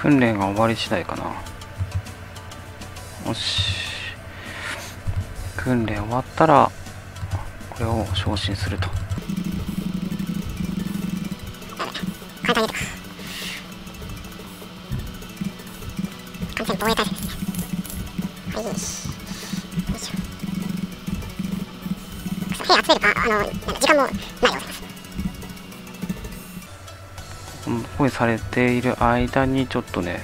訓練が終わり次第かな。よし、訓練終わったらこれを昇進すると。包囲されている間にちょっとね、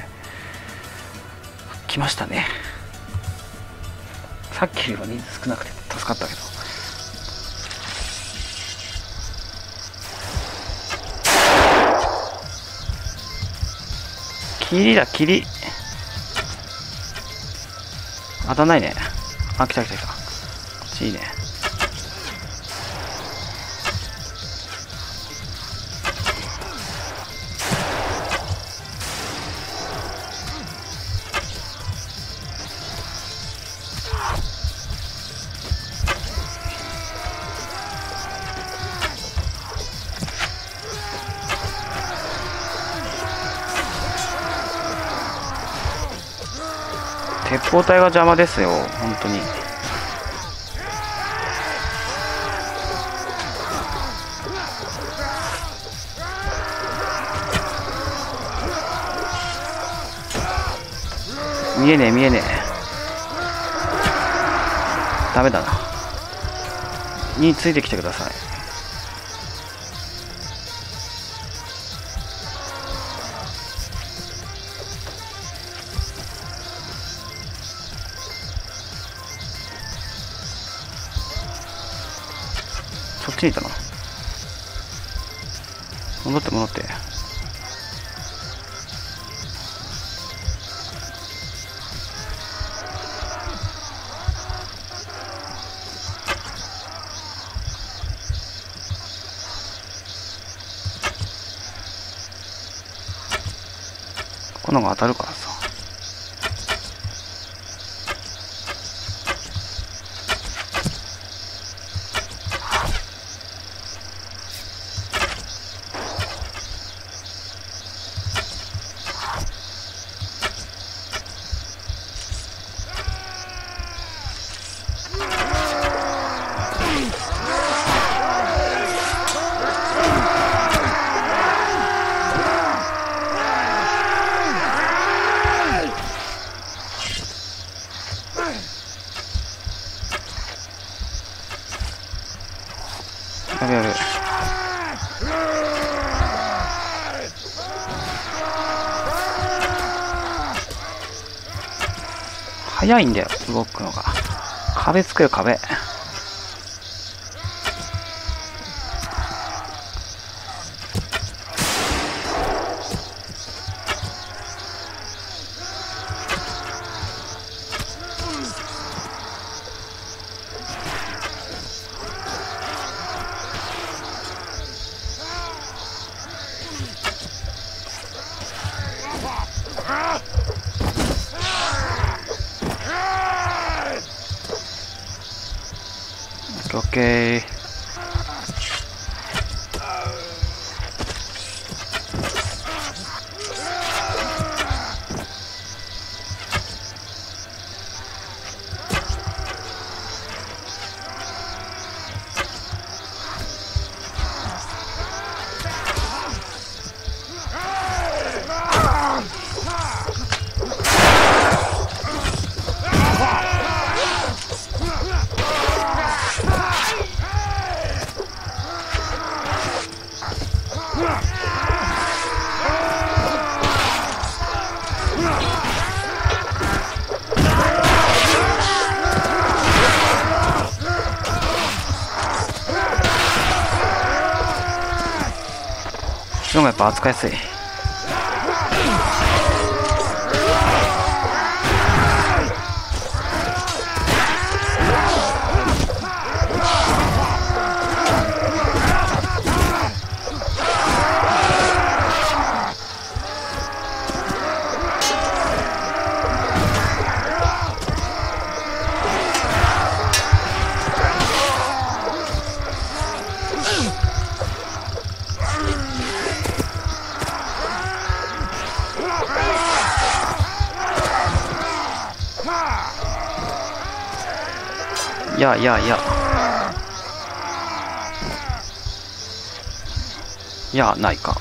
来ましたね。さっきよりは人数少なくて助かったけど。霧だ、霧。当たんないね。あ、来た来た来た。こっちいいね。鉄砲隊が邪魔ですよ、本当に。見えねえ見えねえ、ダメだな。についてきてください。そっちにいたな。戻って戻って。この方が当たるからさ。早いんだよ、動くのが。壁つくよ、壁。オッケー。こっちの方がやっぱ扱いやすい。やいやいやいやないか。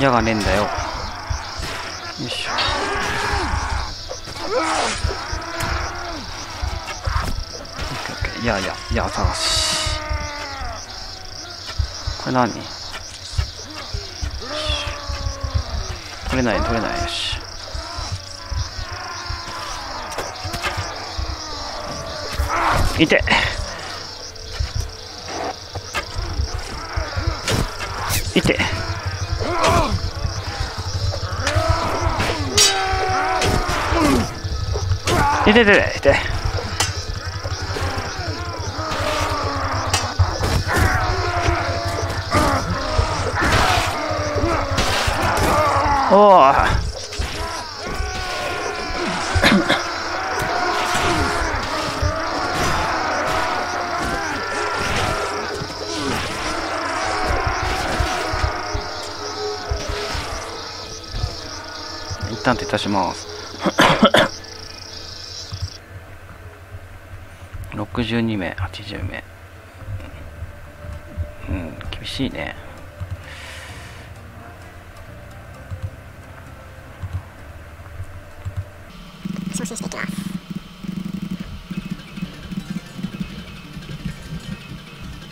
矢がねえんだよ。よいしょ。いやいやいや探し。これ何？取れない取れないし。いて。いて。いてててて。おお。一旦撤退します。62名、80名。うん、厳しいね。送信していきます。辛いね。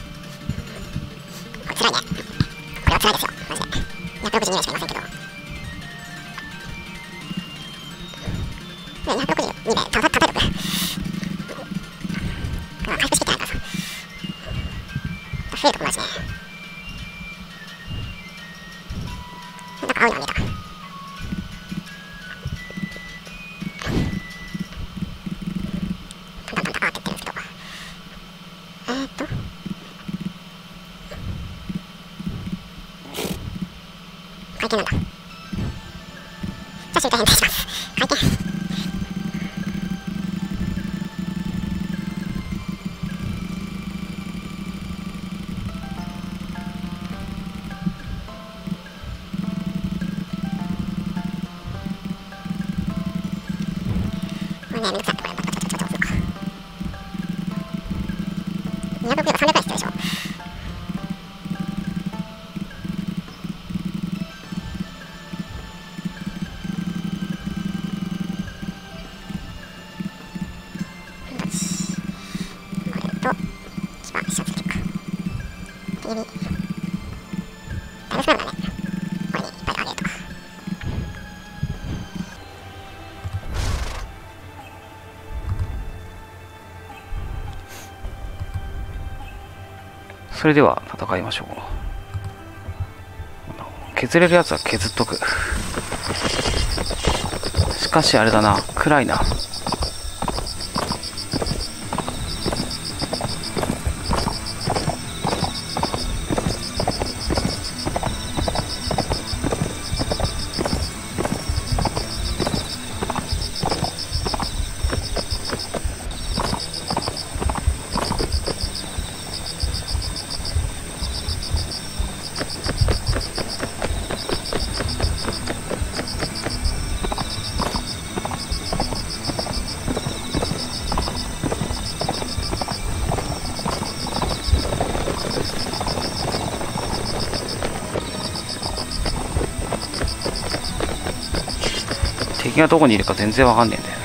これは辛いですよ。マジで。160人しかいませんけど。262名倒せる。まあ、回復してきてないからさ。増えるとこマジで。なんか青いの見えた。パンパンパンパンって言ってるんですけど。会計なんだ。じゃあ集計変態します。会計。もうねめんどくさい。これバタバタバタバタ押すのか。200億円300円必要でしょ。だいぶ不安だね。これにいっぱいあげるとか。それでは戦いましょう。削れるやつは削っとく。しかしあれだな、暗いな。敵がどこにいるか全然わかんねえんだよな。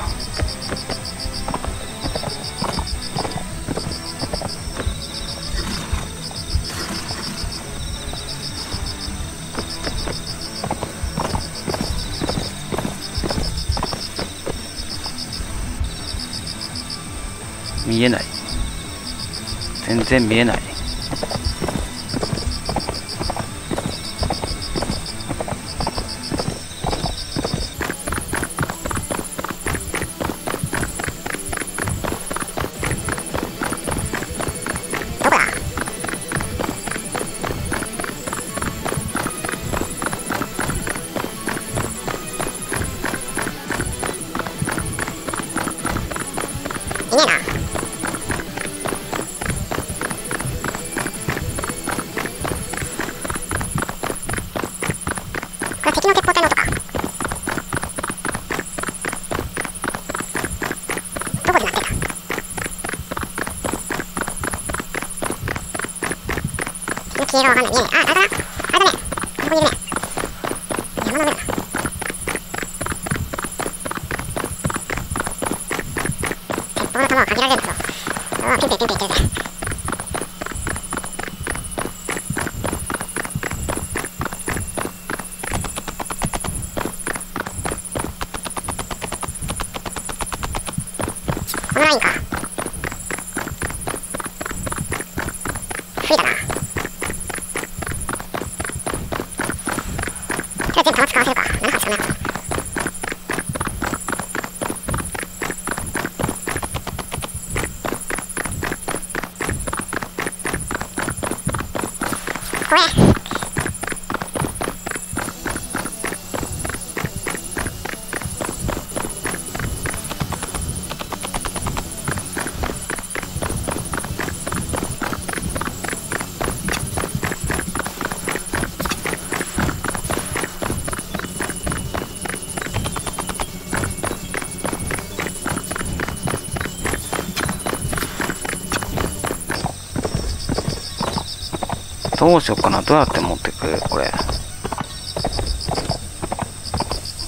見えない。全然見えない。いねえな。消えがわかんない。見えない。あ、あれだね。あそこにいるね。山の上だ。鉄砲の弾をかけられるんだけど。うわ、ピンピンピンピンいってるね。このラインか。不利だな。じゃあ全部弾使わせるか。7発しかないから。ここへ。どうしよっかな。どうやって持ってくるこれ。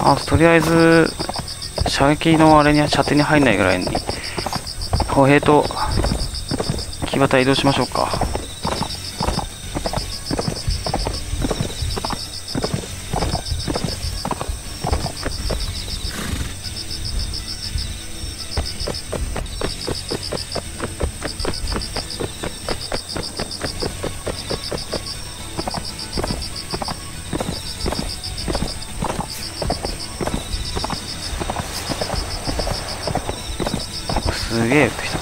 あ、とりあえず、射撃のあれに、射程に入んないぐらいに、歩兵と、騎馬隊移動しましょうか。すげえ降ってきた。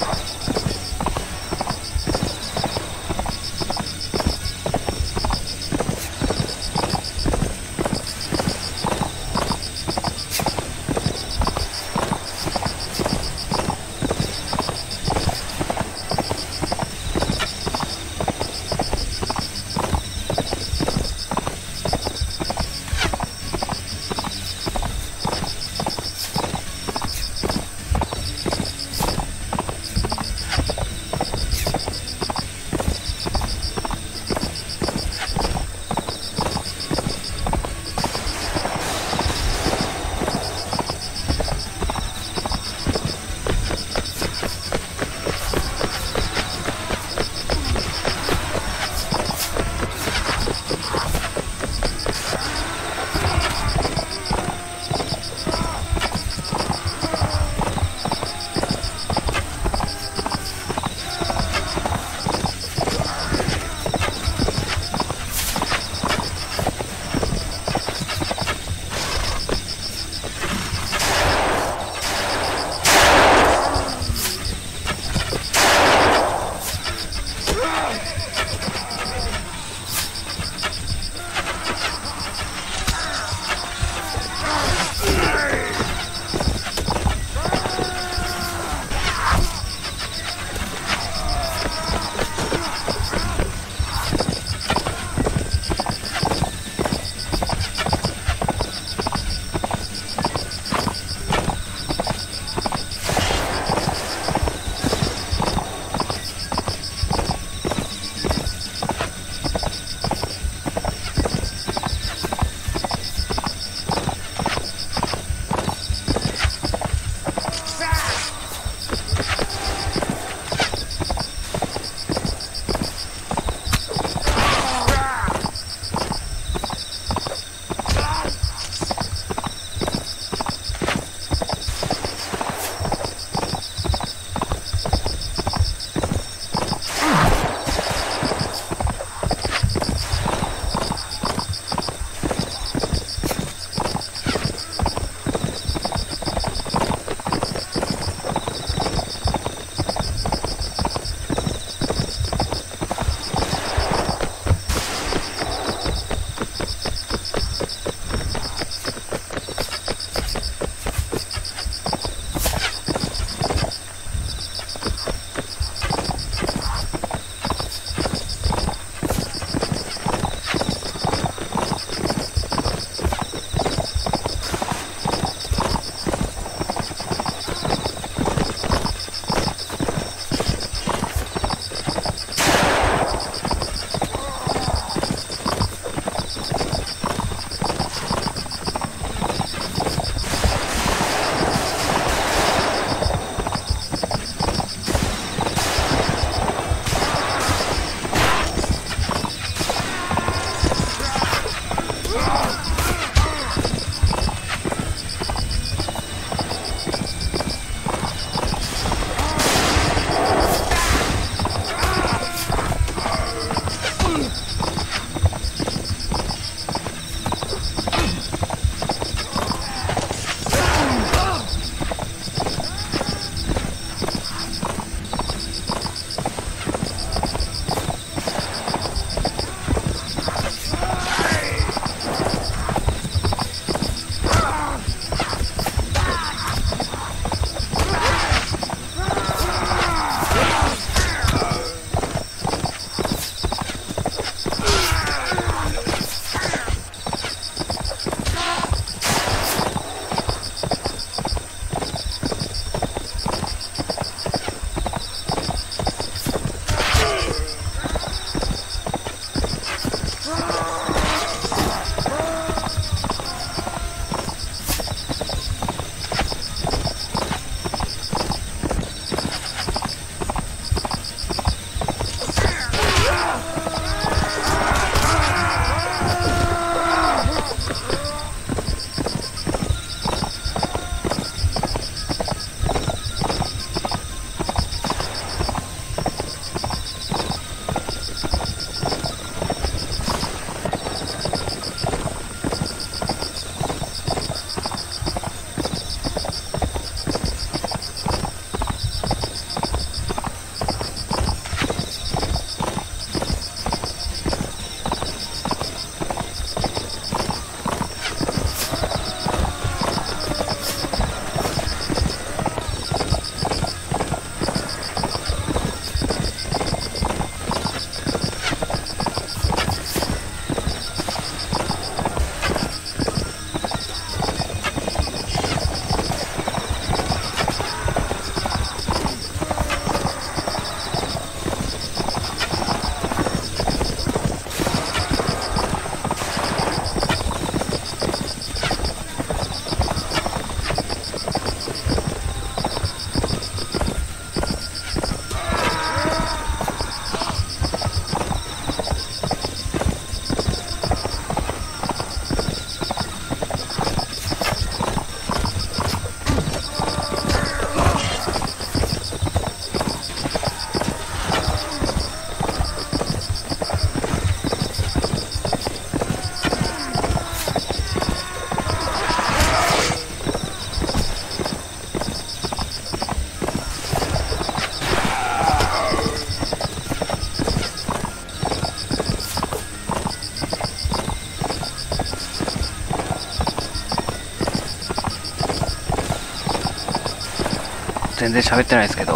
全然喋ってないですけど、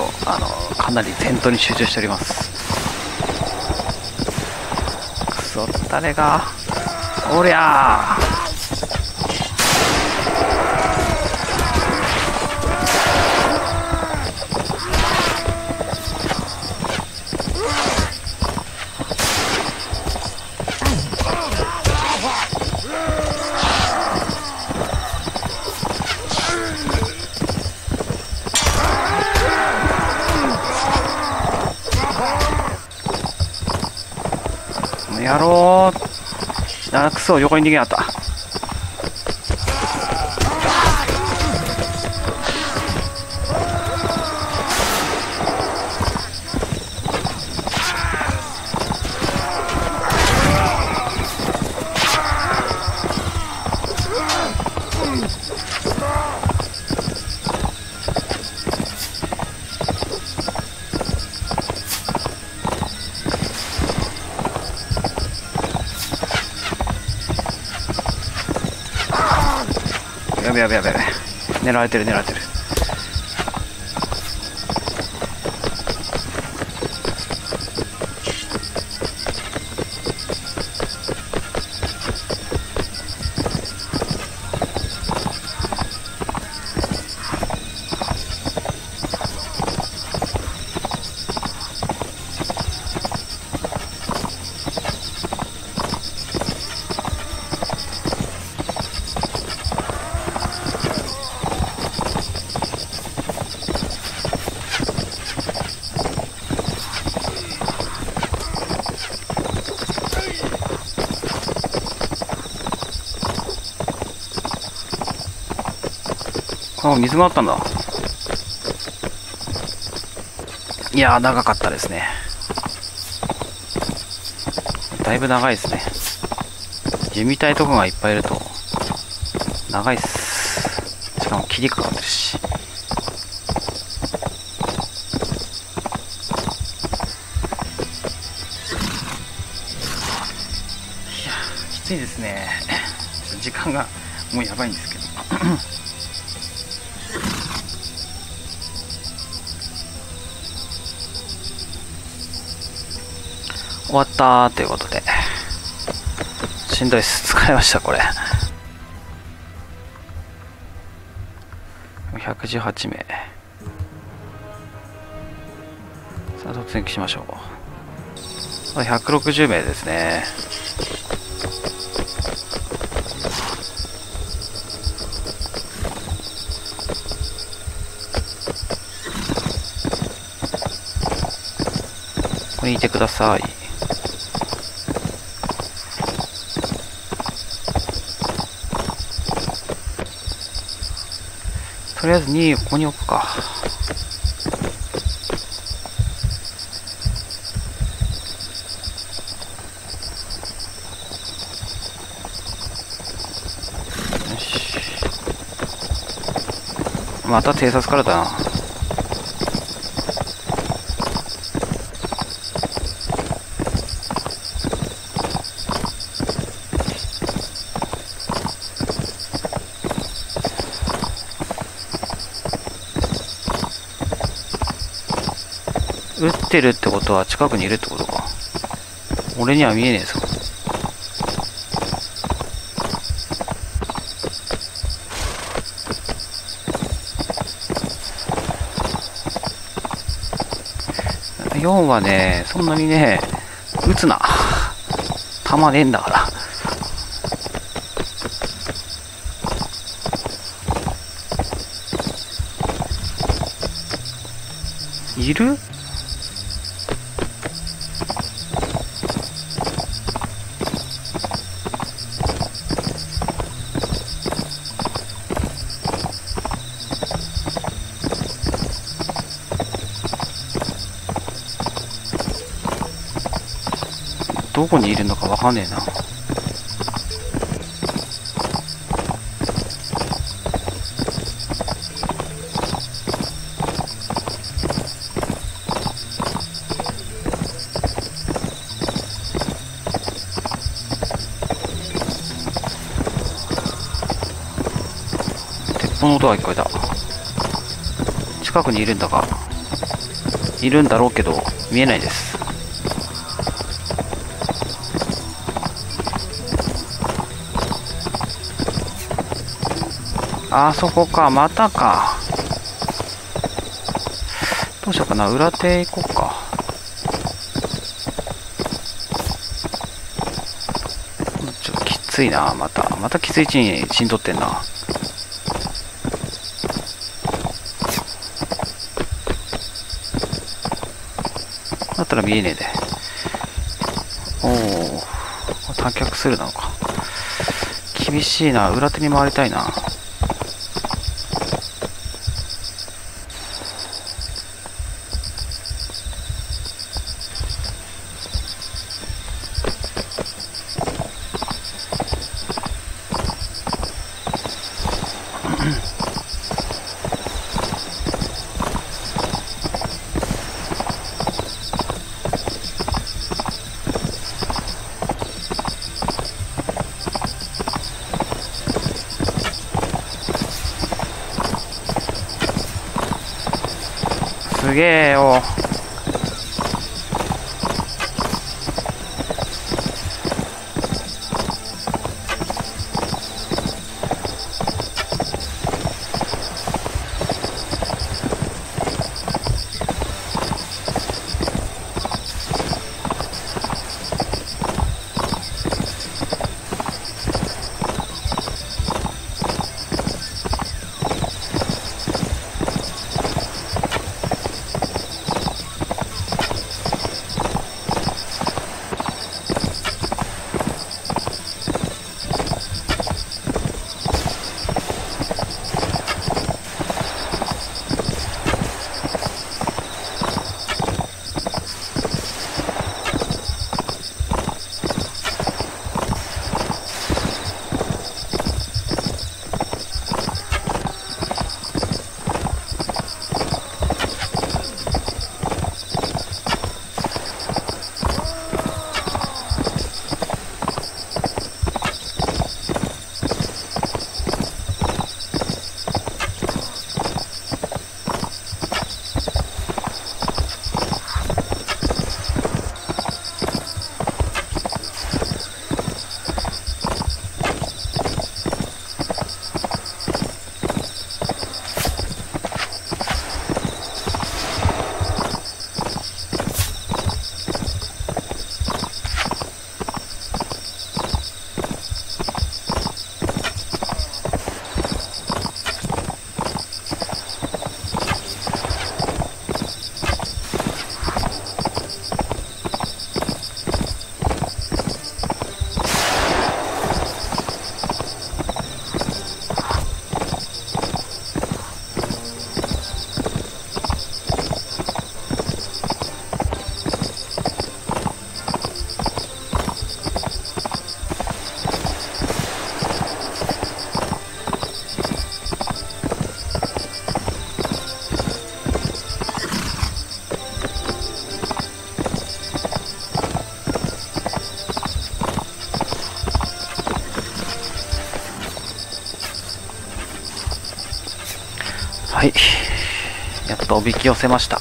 かなり戦闘に集中しております。くそ、誰がおりゃー。やろう。あ、くそ、横に逃げなかった。やべやべやべ、狙われてる狙われてる。あ、水もあったんだ。いやー、長かったですね。だいぶ長いですね。地みたいとこがいっぱいいると長いっす。しかも切りかかってるし。いやー、きついですね。時間がもうやばいんですけど。終わったーということで、しんどいっす。疲れました。これ118名さあ突撃しましょう。160名ですね。ここにいてください。とりあえず2位をここに置くか。よし、また偵察からだな。撃ってるってことは近くにいるってことか。俺には見えねえぞ。4はね、そんなにね、撃つな。弾ねえんだから。いる？どこにいるのかわかんねえな。鉄砲の音が聞こえた。近くにいるんだが、いるんだろうけど見えないです。あそこか、またか。どうしようかな、裏手行こうか。ちょっときついな、またきつい位置に陣取ってんな。だったら見えねえで。おお、探脚するなのか。厳しいな、裏手に回りたいな。すげえよ。はい、やっとおびき寄せました。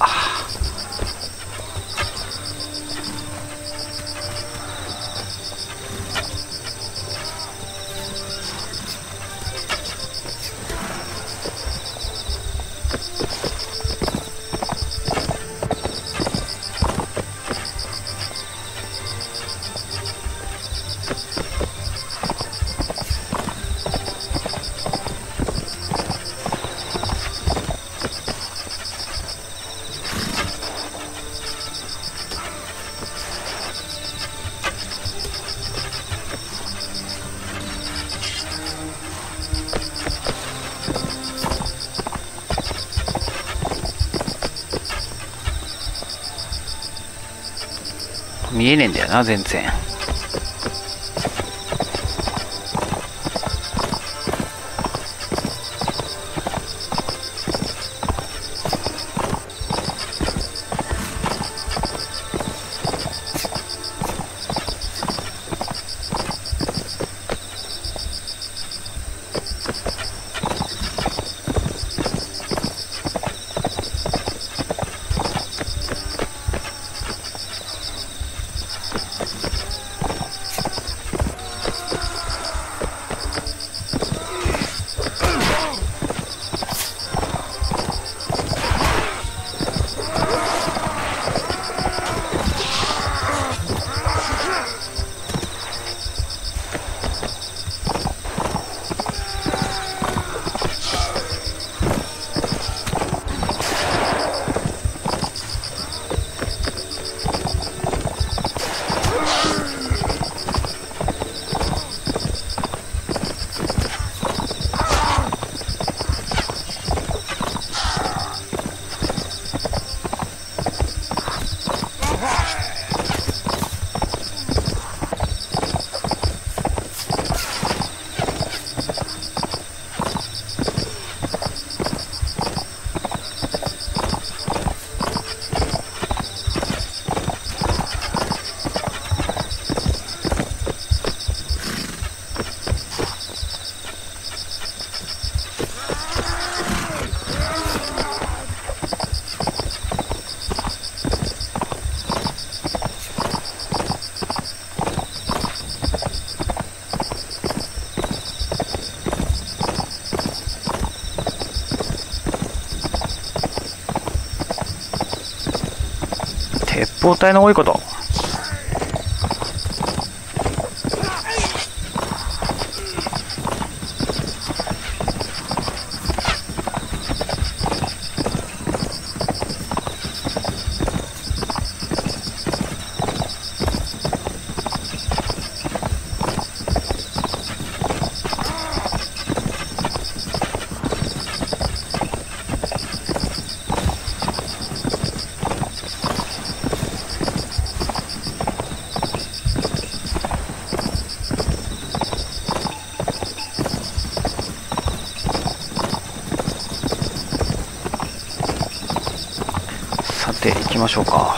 見えねえんだよな、全然。鉄砲隊の多いこと。行きましょうか。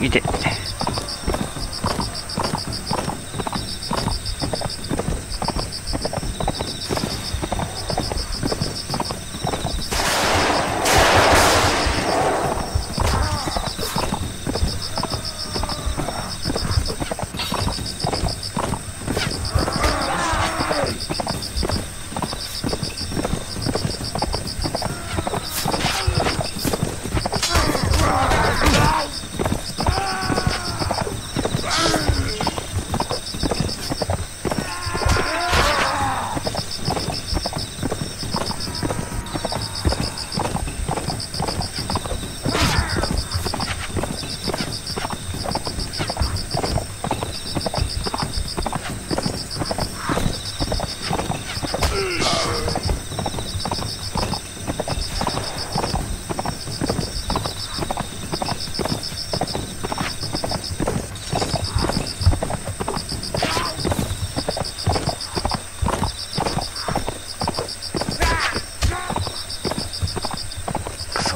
見て。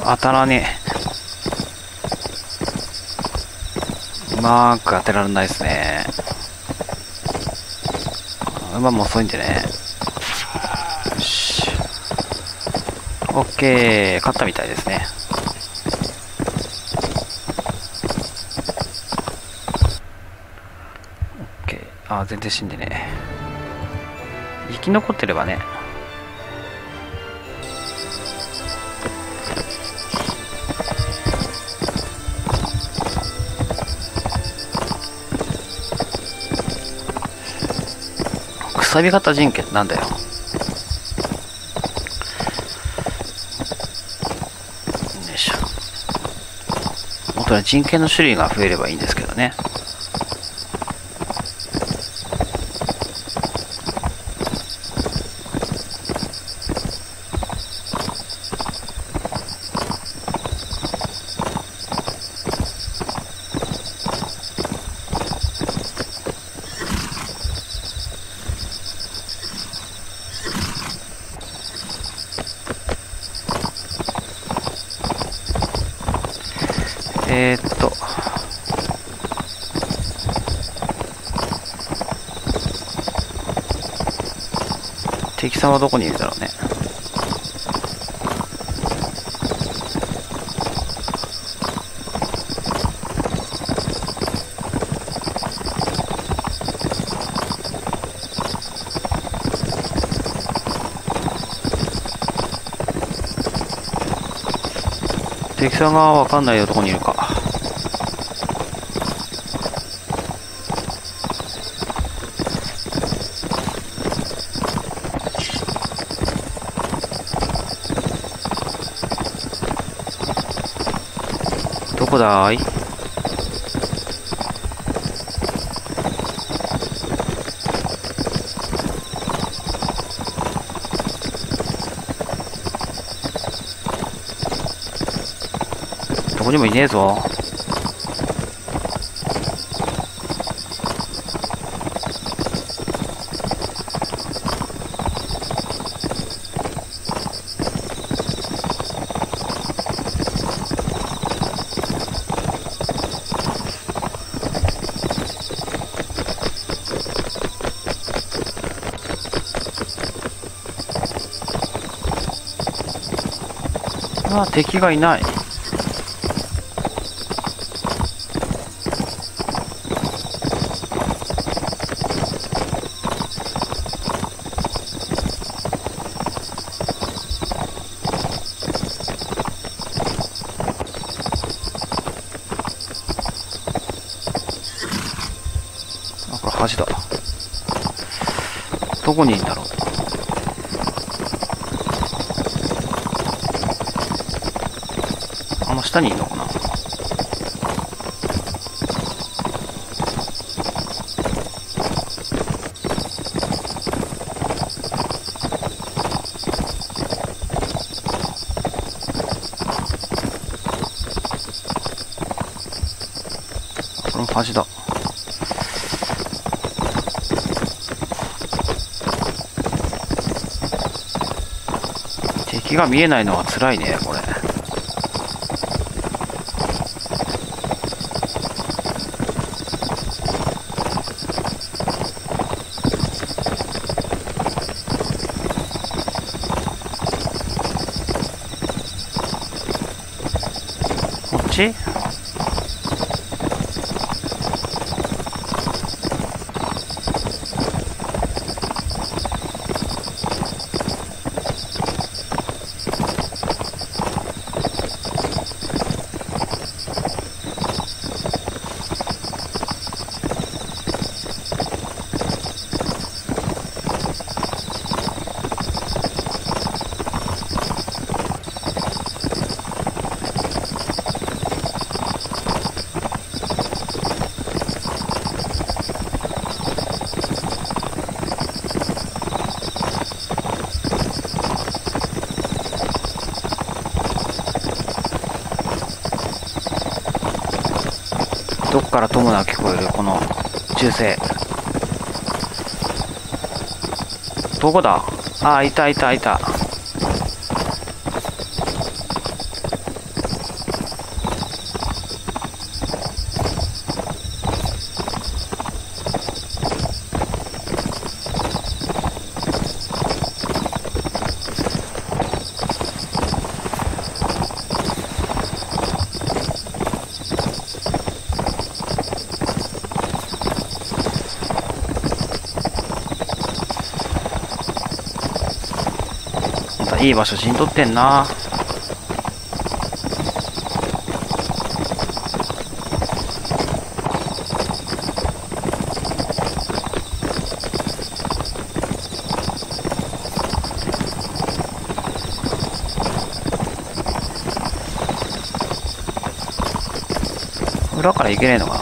当たらねえ。うまく当てられないですね。馬も遅いんでね。よし。オッケー。勝ったみたいですね。オッケー。あ、全然死んでねえ。生き残ってればね。くさび型人権なんだよ。よいしょ。本当に人権の種類が増えればいいんですけどね。敵さんはどこにいるだろうね。敵さんがわかんないよ、どこにいるか。どこだい？どこにもいねえぞ。ああ、敵がいない。あ、これ恥だ。どこにいるんだろう。あの下にいるのかな。これも端だ。敵が見えないのは辛いね、これ。どっからともなく聞こえるこの銃声。どこだ。ああ、いたいたいた。いい場所陣取ってんな。裏から行けねえのかな。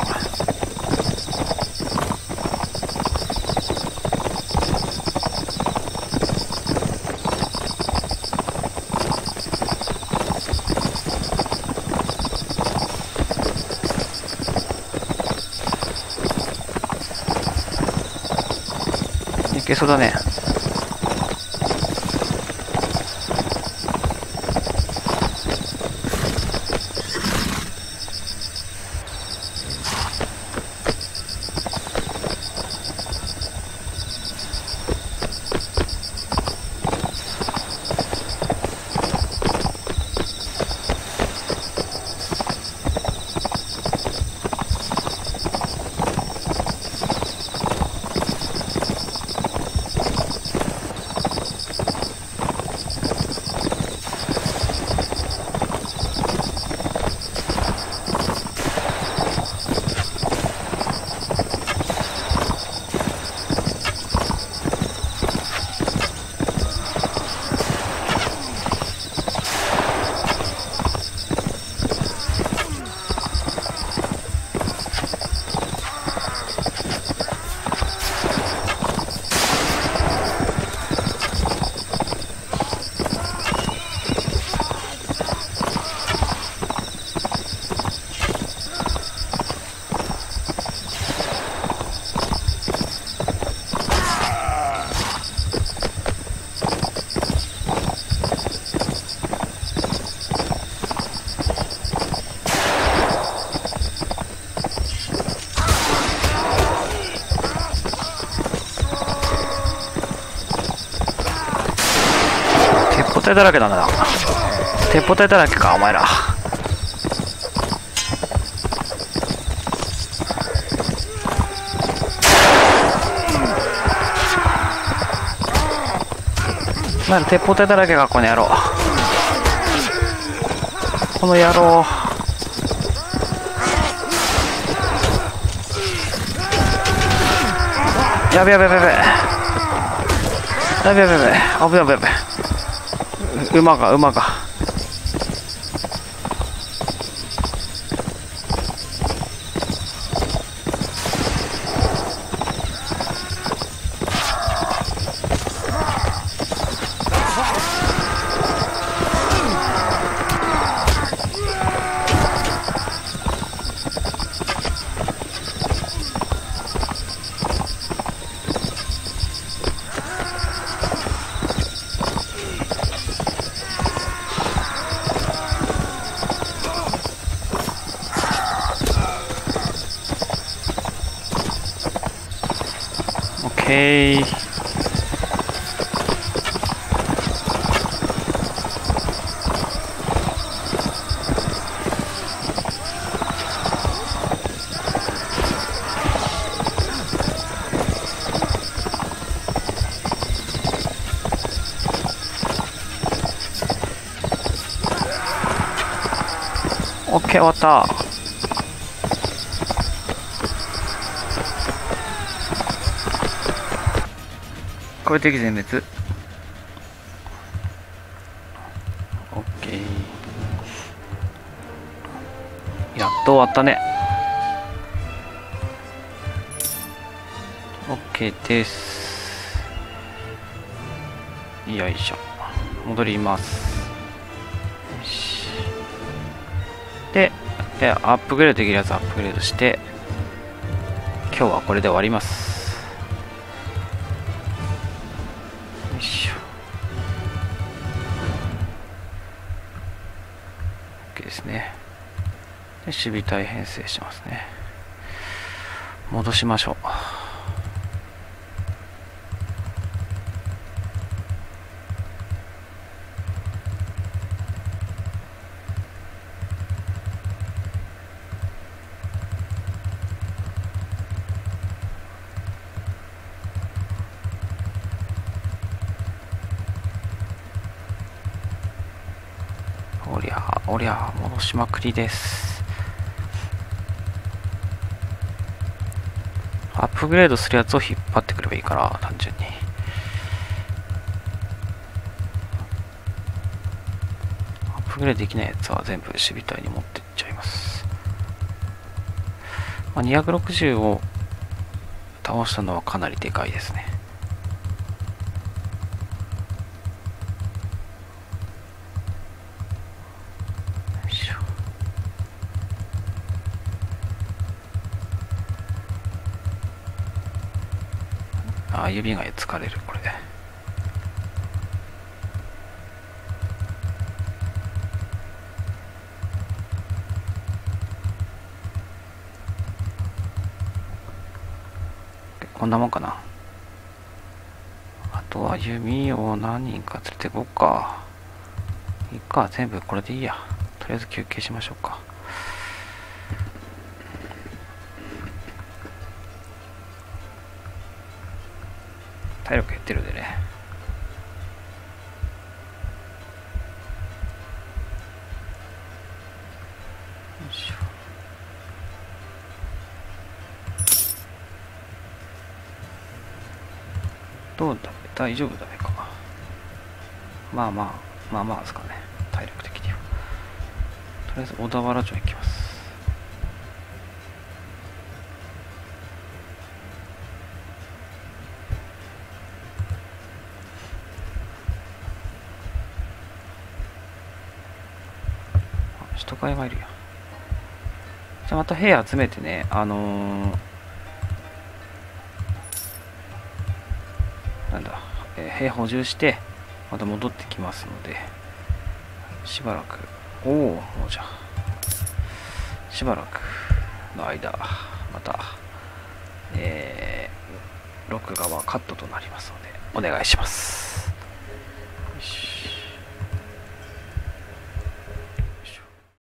いけそうだね。だらけなんだな。鉄砲隊だらけかお前ら。お前ら鉄砲隊だらけかこの野郎。この野郎。やべやべやべやべ。やべやべやべ。危ない危ない危ない。馬が馬が。オッケー終わった。これ敵全滅。オッケー、やっと終わったね。オッケーです。よいしょ、戻ります。で、アップグレードできるやつアップグレードして、今日はこれで終わります。よいしょ、 OK ですね。で守備隊編成しますね。戻しましょう。おりゃ戻しまくりです。アップグレードするやつを引っ張ってくればいいから、単純に。アップグレードできないやつは全部守備隊に持っていっちゃいます。まあ、260を倒したのはかなりでかいですね。指が疲れるこれで。こんなもんかな。あとは弓を何人か連れてこうか。いっか、全部これでいいや。とりあえず休憩しましょうか。体力減ってるんでね。よいしょ。どうだ、大丈夫だねか。まあまあまあまあですかね、体力的には。とりあえず小田原町行きます。人影がいるよ。じゃあまた兵集めてね、なんだ、兵補充してまた戻ってきますので、しばらく、おお、もうじゃしばらくの間また録画はカットとなりますのでお願いします。